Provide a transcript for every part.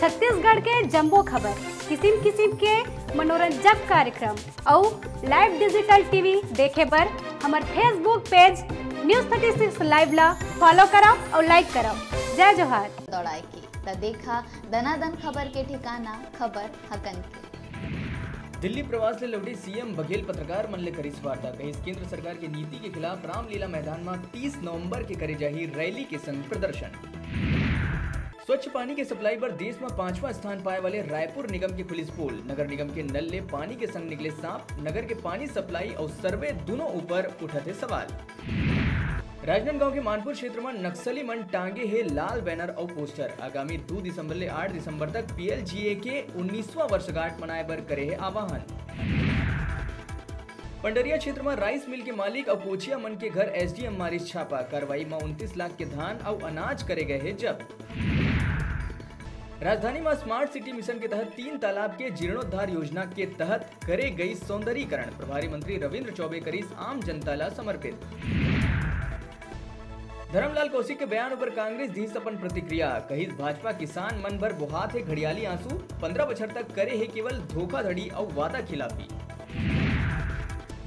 छत्तीसगढ़ के जंबो खबर, किस्म किस्म के मनोरंजक कार्यक्रम और लाइव डिजिटल टीवी देखे बर हमार फेसबुक पेज न्यूज़ 36 लाइव ला फॉलो करो और लाइक करो। जय जोहार। दौड़ाई की त देखा दनादन खबर के ठिकाना, खबर हकन की। दिल्ली प्रवास ले लौटे सीएम बघेल पत्रकार मन ले करीस वार्ता, कहिस केंद्र सरकार के नीति के खिलाफ रामलीला मैदान में 30 नवंबर के करे जाही रैली के संग प्रदर्शन। स्वच्छ पानी के सप्लाई पर देश में 5वां स्थान पाए वाले रायपुर निगम के पुलिस पोल, नगर निगम के नल ले पानी के संग निकले सांप, नगर के पानी सप्लाई और सर्वे दोनों ऊपर उठाते सवाल। राजनांदगांव के मानपुर क्षेत्र में नक्सली मन टांगे है लाल बैनर और पोस्टर, आगामी 2 दिसंबर ले 8 दिसंबर तक पीएलजीए के 19वां वर्षगांठ मनाए बर करे है आह्वान। पंडरिया क्षेत्र में राइस मिल के मालिक और कोचिया मन के घर एसडीएम मारिस छापा, कार्रवाई में 29 लाख के धान और अनाज करे गए है जब्त। राजधानी में स्मार्ट सिटी मिशन के तहत 3 तालाब के जीर्णोद्धार योजना के तहत करे गई सौंदर्यीकरण, प्रभारी मंत्री रविन्द्र चौबे करीस आम जनता ला समर्पित। धरमलाल कौशिक के बयान पर कांग्रेस दी अपन प्रतिक्रिया, कहिस भाजपा किसान मन भर बुहात है घड़ियाली आंसू, 15 बछर तक करे है केवल धोखाधड़ी और वादा खिलाफी।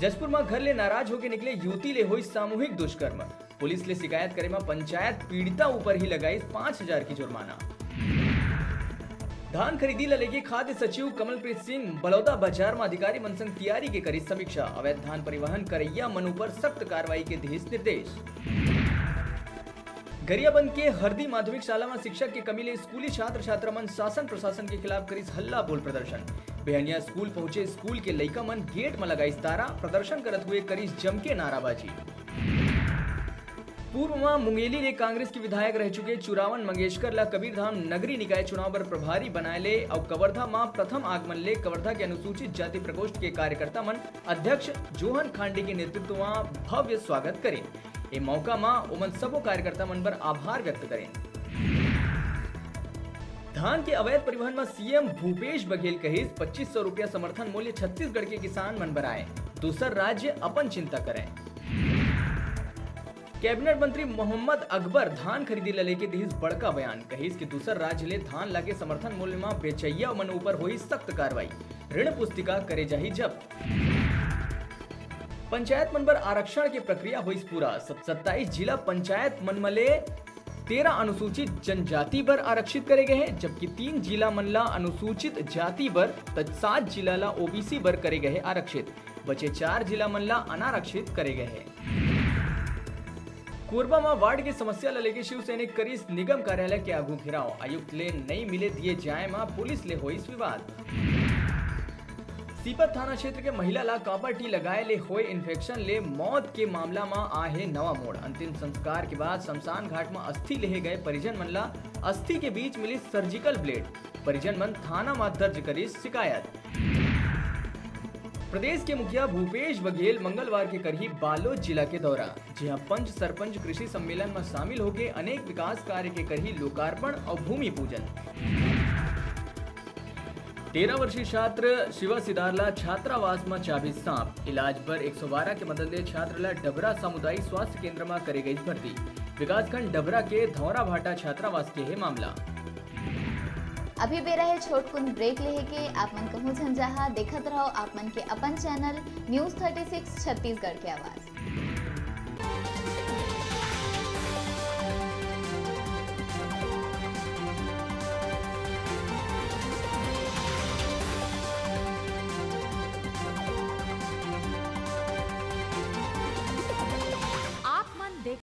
जसपुर में घर ले नाराज होकर निकले युवती ले हुई सामूहिक दुष्कर्म, पुलिस ले शिकायत करे में पंचायत पीड़िता ऊपर ही लगाई 5000 की जुर्माना। धान खरीदी ला लेके खाद्य सचिव कमलप्रीत सिंह बलौदा बाजार में अधिकारी मन संग तैयारी के करी समीक्षा, अवैध धान परिवहन करैया मन पर सख्त कार्रवाई के दिश निर्देश। गरियाबंद के हरदी माध्यमिक शाला में शिक्षक के कमी ले स्कूली छात्र छात्रा मन शासन प्रशासन के खिलाफ करीस हल्ला बोल प्रदर्शन, बेहनिया स्कूल पहुंचे स्कूल के लइका मन गेट में लगाई तारा, प्रदर्शन करत हुए करीस जमके नाराबाजी। पूर्व में मुंगेली ने कांग्रेस के विधायक रह चुके चुरावन मंगेशकर ला कबीरधाम नगरी निकाय चुनाव पर प्रभारी बनाए ले और कवर्धा मां प्रथम आगमन ले कवर्धा के अनुसूचित जाति प्रकोष्ठ के कार्यकर्ता मन अध्यक्ष जोहन खांडे के नेतृत्व में भव्य स्वागत करें, ये मौका मां उमन सबो कार्यकर्ता मन पर आभार व्यक्त करें। धान के अवैध परिवहन में सीएम भूपेश बघेल कहिस 2500 रुपया समर्थन मूल्य छत्तीसगढ़ के किसान मन बनाए, दूसर राज्य अपन चिंता करें। कैबिनेट मंत्री मोहम्मद अकबर धान खरीदी ला लेके दहिस बड़का बयान, कहिस कि दूसर राज्य ले धान लाके समर्थन मूल्य में बेचैया मन ऊपर हुई सख्त कार्रवाई, ऋण पुस्तिका करे जाही जब्त। पंचायत मन पर आरक्षण की प्रक्रिया हुई पूरा, 27 जिला पंचायत मन मले 13 अनुसूचित जनजाति पर आरक्षित करे गए हैं, जबकि 3 जिला मनला अनुसूचित जाति पर तथा 7 जिला ला ओबीसी पर करे गए आरक्षित, बचे 4 जिला मनला अनारक्षित करे गए हैं। कोरबा में वार्ड की समस्या लेके शिवसैनिक करीस निगम कार्यालय के आगू घेराव, आयुक्त ले नहीं मिले दिए जाए मां पुलिस ले हो इस विवाद। सीपत थाना क्षेत्र के महिला ला कॉपर टी लगाए ले हुए इन्फेक्शन ले मौत के मामला में आहे नवा मोड़, अंतिम संस्कार के बाद शमशान घाट में अस्थि ले गए परिजन मन ला अस्थि के बीच मिली सर्जिकल ब्लेड, परिजन मन थाना में दर्ज करी शिकायत। प्रदेश के मुखिया भूपेश बघेल मंगलवार के करही बालोद जिला के दौरा, जहाँ पंच सरपंच कृषि सम्मेलन में शामिल होके अनेक विकास कार्य के करही लोकार्पण और भूमि पूजन। 13 वर्षीय छात्र शिवा सिदारला छात्रावास में चाबी सांप, इलाज पर 112 के मदद ले छात्रला डबरा सामुदायिक स्वास्थ्य केंद्र में करे गई भर्ती, विकासखंड डबरा के धौरा भाटा छात्रावास के है मामला। अभी बेरा है छोटकुन ब्रेक लेहे के, आप मन कहूँ झंझाहा देखत रहो आप मन के अपन चैनल न्यूज़ 36 छत्तीसगढ़ के आवाज।